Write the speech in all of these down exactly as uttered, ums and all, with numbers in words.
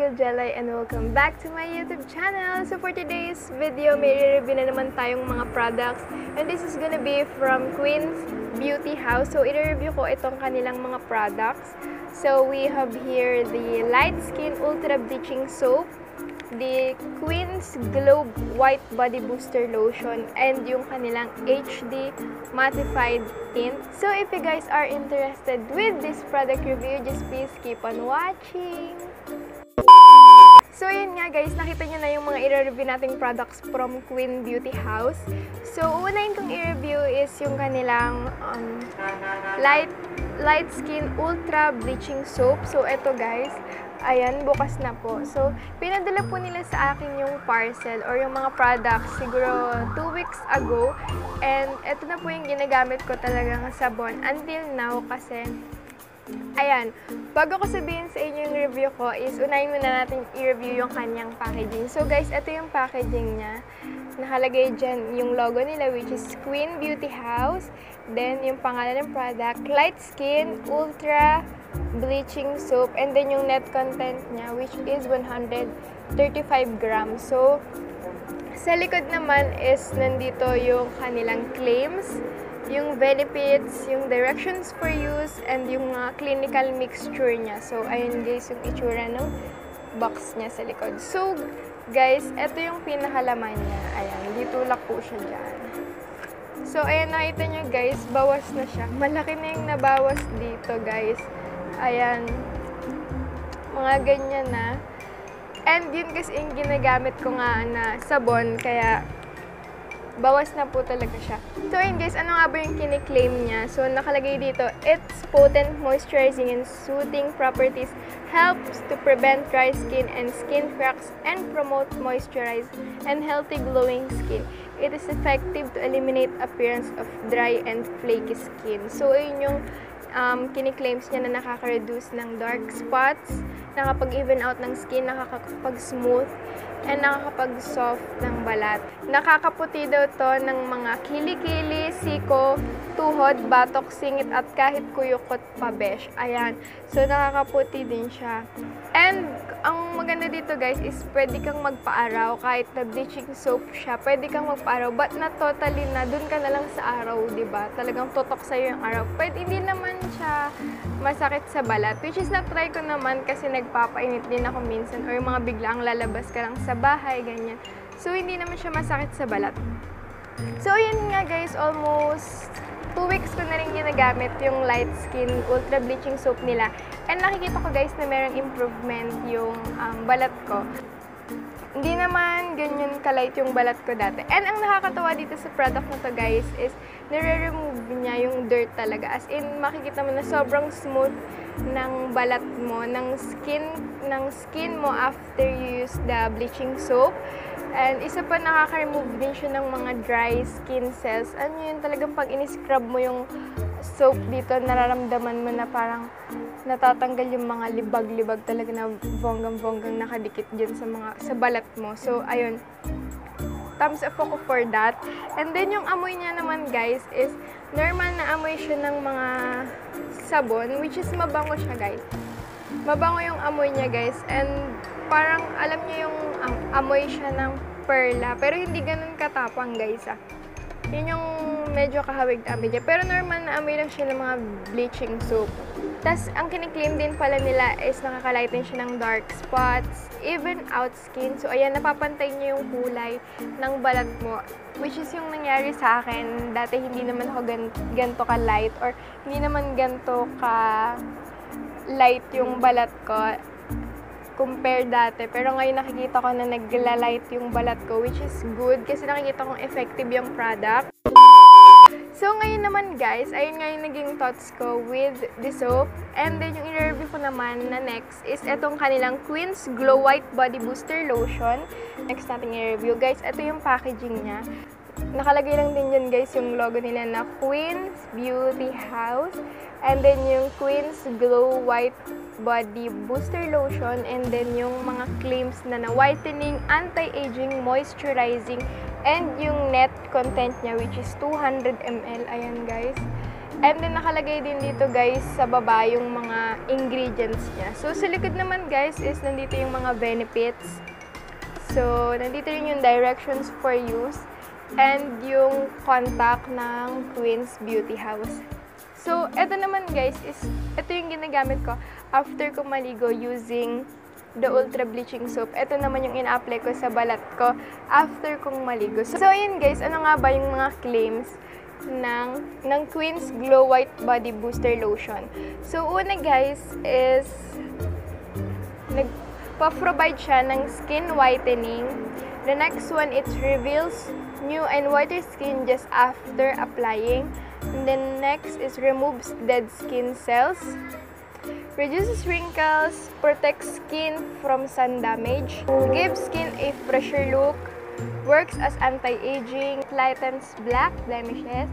girl Jelay, and welcome back to my YouTube channel. So for today's video, may review na naman tayong mga products, and this is gonna be from Quinn's Beauty House. So i-review ko itong kanilang mga products. So we have here the Light Skin Ultra Bleaching Soap, the Quinn's Glow White Body Booster Lotion, and yung kanilang H D Mattified Tint. So if you guys are interested with this product review, just please keep on watching! So yun nga guys, nakita nyo na yung mga i-review nating products from Quinn's Beauty House. So uunahin kong i-review is yung kanilang um, light, light Skin Ultra Bleaching Soap. So eto guys, ayan, bukas na po. So pinadala po nila sa akin yung parcel or yung mga products siguro two weeks ago. And eto na po yung ginagamit ko talagang sabon until now kasi... Ayan, bago ko sabihin sa inyo yung review ko is unahin muna natin i-review yung kanyang packaging. So guys, ito yung packaging niya. Nakalagay dyan yung logo nila, which is Quinn's Beauty House. Then yung pangalan ng product, Light Skin Ultra Bleaching Soap. And then yung net content niya, which is one hundred thirty-five grams. So sa likod naman is nandito yung kanilang claims, yung benefits, yung directions for use, and yung mga uh, clinical mixture niya. So, ayun guys yung itsura ng box niya sa likod. So, guys, ito yung pinakalaman niya. Ayan, ditulak po siya dyan. So, ayan, nakita nyo guys, bawas na siya. Malaki na yung nabawas dito guys. Ayan, mga ganyan na. And yun kasi yung ginagamit ko nga na sabon, kaya bawas na po talaga siya. So ayun guys, ano nga ba yung kiniklaim niya? So nakalagay dito, its potent moisturizing and soothing properties helps to prevent dry skin and skin cracks and promote moisturized and healthy glowing skin. It is effective to eliminate appearance of dry and flaky skin. So ayun yung um, kiniklaim niya na nakaka-reduce ng dark spots, nakakapag-even out ng skin, nakakapag-smooth, and nakakapag-soft ng balat. Nakakaputi daw to ng mga kilikili, siko, tuhod, batok, singit, at kahit kuyukot pa, besh. Ayan. So, nakakaputi din siya. And, ang maganda dito, guys, is pwede kang magpaaraw. Kahit na bleaching soap siya, pwede kang magpaaraw. But na totally na, dun ka na lang sa araw, diba? Talagang totok sa'yo yung araw. Pwede, hindi naman siya masakit sa balat. Which is, na-try ko naman kasi nagpapainit din ako minsan. Or yung mga biglaang lalabas ka lang sa bahay, ganyan. So, hindi naman siya masakit sa balat. So, yun nga guys, almost two weeks ko na rin ginagamit yung Light Skin Ultra Bleaching Soap nila. And nakikita ko guys na merong improvement yung um, balat ko. Hindi naman ganyan kalight yung balat ko dati. And ang nakakatawa dito sa product na to guys is nire-remove niya yung dirt talaga. As in, makikita mo na sobrang smooth ng balat mo, ng skin, ng skin mo after you use the bleaching soap. And isa pa, nakaka-remove din siya ng mga dry skin cells. Ano yun, talagang pag in-scrub mo yung soap dito, nararamdaman mo na parang natatanggal yung mga libag-libag talaga na bonggang-bonggang nakadikit dyan sa mga sa balat mo. So, ayun. Thumbs up ako for that. And then, yung amoy niya naman, guys, is normal na amoy siya ng mga sabon, which is mabango siya, guys. Mabango yung amoy niya, guys. And parang, alam niyo yung um, amoy siya ng perla. Pero hindi ganun katapang, guys, ah. Yun yung medyo kahawig na amoy niya. Pero normal na amoy lang siya ng mga bleaching soap. Tapos, ang kiniklaim din pala nila is nakakalighten siya ng dark spots, even out skin. So, ayan, napapantay niyo yung kulay ng balat mo. Which is yung nangyari sa akin. Dati, hindi naman ako gan ganito ka-light or hindi naman ganito ka-light yung balat ko compare dati. Pero ngayon nakikita ko na nagla-light yung balat ko, which is good kasi nakikita kong effective yung product. So, ngayon naman guys, ayun nga yung naging thoughts ko with the soap. And then, yung i-review ko naman na next is itong kanilang Quinn's Glow White Body Booster Lotion. Next natin i-review guys, ito yung packaging niya. Nakalagay lang din dyan guys yung logo nila na Quinn's Beauty House. And then yung Quinn's Glow White Body Booster Lotion. And then yung mga claims na na whitening, anti-aging, moisturizing. And yung net content niya which is two hundred milliliters. Ayan guys. And then nakalagay din dito guys sa baba yung mga ingredients niya. So sa likod naman guys is nandito yung mga benefits. So nandito rin yung directions for use and yung contact ng Quinn's Beauty House. So eto naman guys is eto yung ginagamit ko after ko maligo using the Ultra Bleaching Soap. Ito naman yung ina-apply ko sa balat ko after kong maligo. So, ayun guys, ano nga ba yung mga claims ng, ng Quinn's Glow White Body Booster Lotion? So, una guys is nagpa-provide siya ng skin whitening. The next one, it reveals new and whiter skin just after applying. And then next is removes dead skin cells. Reduces wrinkles, protects skin from sun damage, gives skin a fresher look, works as anti-aging, lightens black blemishes,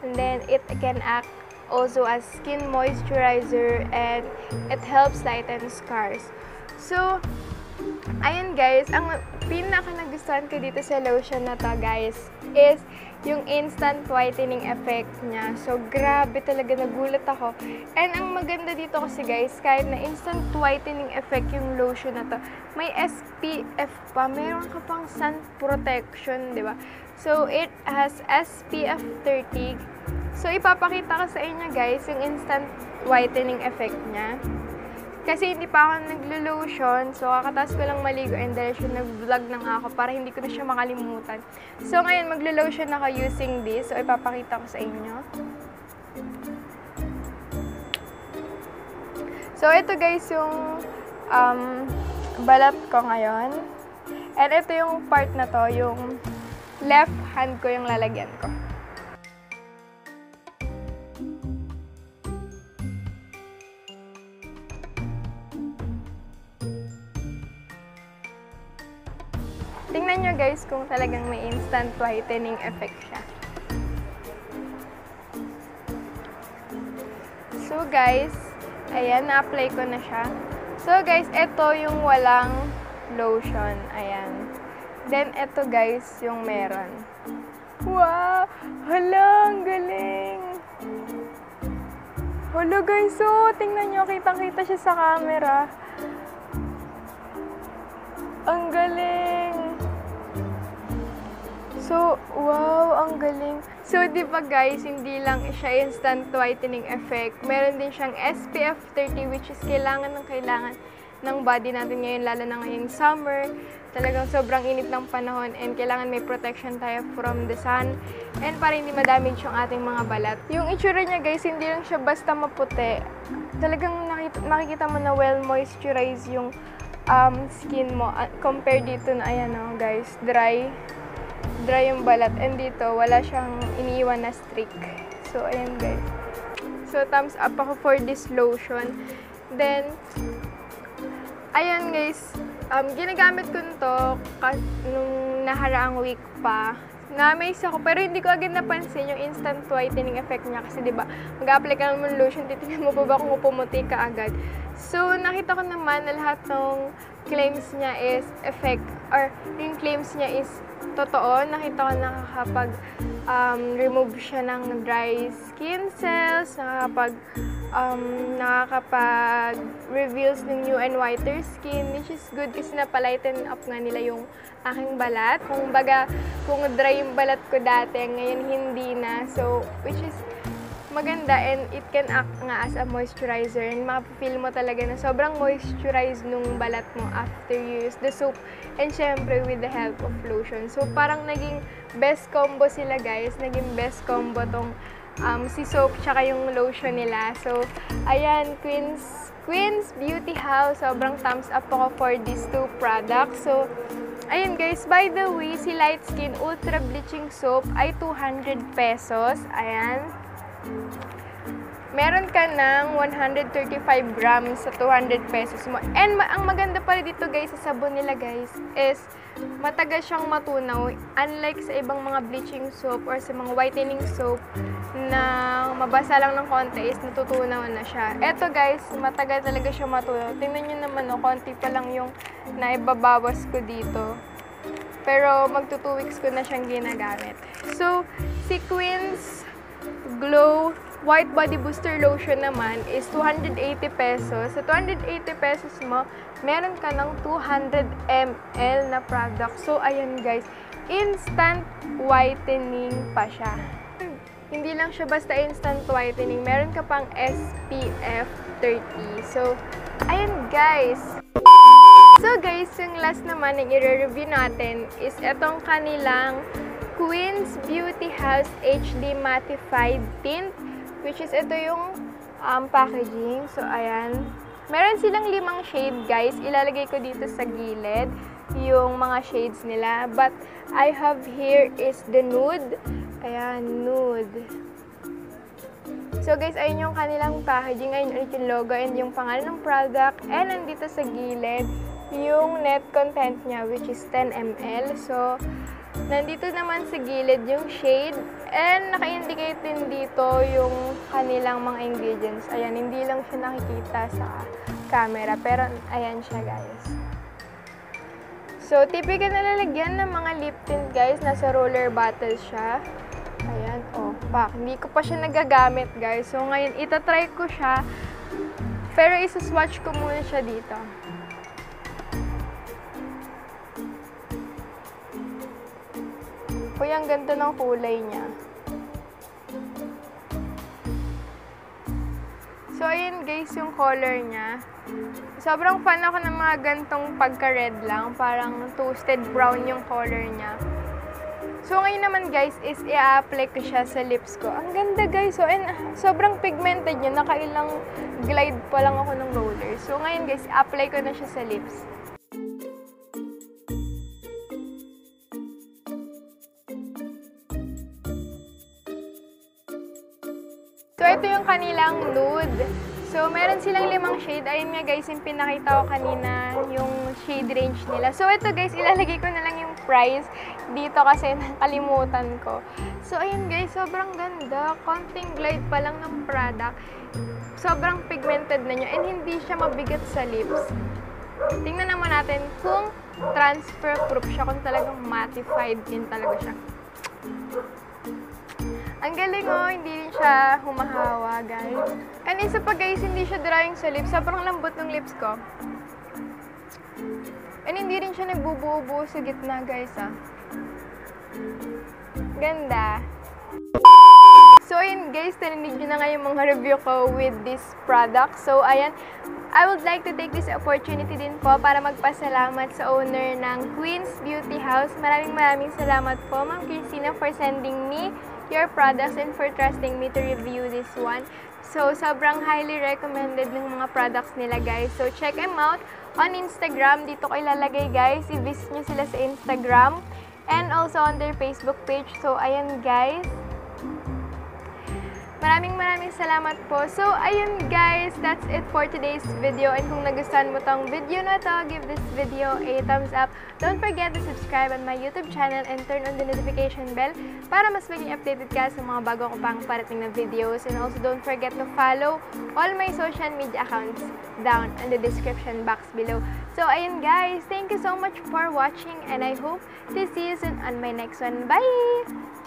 and then it can act also as skin moisturizer and it helps lighten scars. So, ayun guys, ang pinaka nagustuhan ko dito sa lotion na to guys is yung instant whitening effect niya. So, grabe talaga, nagulat ako. And ang maganda dito kasi guys, kahit na instant whitening effect yung lotion na to, may S P F pa, meron ka pang sun protection, di ba? So, it has S P F thirty. So, ipapakita ko sa inyo guys yung instant whitening effect niya. Kasi hindi pa ako naglo-lotion, so kakataas ko lang maligo and diretso nag-vlog na nga ako para hindi ko na siya makalimutan. So ngayon maglo-lotion ako using this, so ipapakita ko sa inyo. So ito guys yung um, balat ko ngayon. And ito yung part na to, yung left hand ko yung lalagyan ko. Tingnan nyo guys kung talagang may instant whitening effect siya. So guys, ayan, na-apply ko na siya. So guys, ito yung walang lotion. Ayan. Then, ito guys yung meron. Wow! Hala, ang galing! Hala guys, oh! Tingnan nyo, kitang-kita siya sa camera. Ang galing! So, wow, ang galing. So, di ba guys, hindi lang siya instant whitening effect. Meron din siyang S P F thirty which is kailangan ng kailangan ng body natin ngayon, lalo na ngayong summer. Talagang sobrang init ng panahon and kailangan may protection tayo from the sun and para hindi ma-damage yung ating mga balat. Yung itsura niya guys, hindi lang siya basta maputi. Talagang makikita mo na well moisturized yung um, skin mo uh, compared dito na ayan oh, guys, dry. Dry yung balat and dito wala siyang iniiwan na streak. So ayan guys. So thumbs up ako for this lotion. Then ayan guys, um ginagamit ko nito nung naharaang week pa. Na-amaze ako pero hindi ko agad napansin yung instant whitening effect niya kasi 'di ba? Mag-apply ka ng lotion, titingnan mo pa ba kung pumuti ka agad. So nakita ko naman na lahat ng claims niya is effect or yung claims niya is totoo, nakita ko nakakapag um, remove siya ng dry skin cells, nakakapag um, nakakapag reveals ng new and whiter skin, which is good kasi napalighten up nga nila yung aking balat. Kung baga, kung dry yung balat ko dati, ngayon hindi na. So, which is maganda and it can act nga as a moisturizer and mapapil mo talaga na sobrang moisturized nung balat mo after you use the soap and syempre with the help of lotion. So parang naging best combo sila guys, naging best combo tong um, si soap tsaka yung lotion nila. So ayan, Quinn's, Quinn's Beauty House, sobrang thumbs up ako for these two products. So ayan guys, by the way, si Light Skin Ultra Bleaching Soap ay two hundred pesos. Ayan. Meron ka ng one hundred thirty-five grams sa two hundred pesos mo. And ma ang maganda pa dito guys sa sabon nila guys is matagal siyang matunaw. Unlike sa ibang mga bleaching soap or sa mga whitening soap na mabasa lang ng konti is natutunaw na siya. Eto guys, matagal talaga siya matunaw. Tingnan nyo naman o, oh, konti pa lang yung naibabawas ko dito. Pero magto two weeks ko na siyang ginagamit. So, si Quinn's Glow white body booster lotion naman is two hundred eighty pesos. Sa two hundred eighty pesos mo, meron ka ng two hundred milliliters na product. So, ayan guys, instant whitening pa siya. Hindi lang siya basta instant whitening, meron ka pang S P F thirty. So, ayan guys! So guys, yung last naman na i-review natin is itong kanilang Quinn's Beauty House H D Mattified Tint, which is ito yung um, packaging. So, ayan. Meron silang limang shade, guys. Ilalagay ko dito sa gilid yung mga shades nila. But, I have here is the nude. Ayan, nude. So, guys, ayun yung kanilang packaging. Ayun ulit yung logo and yung pangalan ng product. And, nandito sa gilid yung net content niya, which is ten milliliters. So, nandito naman sa gilid yung shade and naka-indicate din dito yung kanilang mga ingredients. Ayan, hindi lang siya nakikita sa camera, pero ayan siya guys. So, typical na lalagyan ng mga lip tint guys, nasa roller bottle siya. Ayan, oh, pak. Hindi ko pa siya nagagamit guys. So, ngayon, itatry ko siya, pero isa-swatch ko muna siya dito. Uy, ang ganda ng kulay niya. So, ayun guys, yung color niya. Sobrang fan ako ng mga gantong pagka-red lang. Parang toasted brown yung color niya. So, ngayon naman guys, is i-apply ko siya sa lips ko. Ang ganda guys. So, and, sobrang pigmented niya. Nakailang glide pa lang ako ng roller. So, ngayon guys, apply ko na siya sa lips. So, ito yung kanilang nude. So, meron silang limang shade. Ayun nga guys, yung pinakita ko kanina, yung shade range nila. So, ito guys, ilalagay ko na lang yung price dito kasi nakalimutan ko. So, ayun guys, sobrang ganda. Konting glide pa lang ng product. Sobrang pigmented na nyo and hindi siya mabigat sa lips. Tingnan naman natin kung transfer proof siya, kung talagang mattified din talaga siya. Ang galing oh, hindi rin siya humahawa, guys. And isa pa guys, hindi siya drying sa lips. Sobrang lambot ng lips ko. And hindi rin siya nagbubuo-buo sa gitna, guys, ah. Ganda. So, ayun guys, narinig nyo na nga yung mga review ko with this product. So, ayan, I would like to take this opportunity din po para magpasalamat sa owner ng Quinn's Beauty House. Maraming maraming salamat po, Ma'am Kiersina, for sending me your products and for trusting me to review this one. So, sobrang highly recommended ng mga products nila guys. So, check them out on Instagram. Dito ko ilalagay guys. I-visit nyo sila sa Instagram and also on their Facebook page. So, ayan guys. Maraming maraming salamat po. So, ayun guys. That's it for today's video. And kung nagustuhan mo tong video na to, give this video a thumbs up. Don't forget to subscribe on my YouTube channel and turn on the notification bell para mas maging updated ka sa mga bago ko pang parating na videos. And also, don't forget to follow all my social media accounts down in the description box below. So, ayun guys. Thank you so much for watching and I hope to see you soon on my next one. Bye!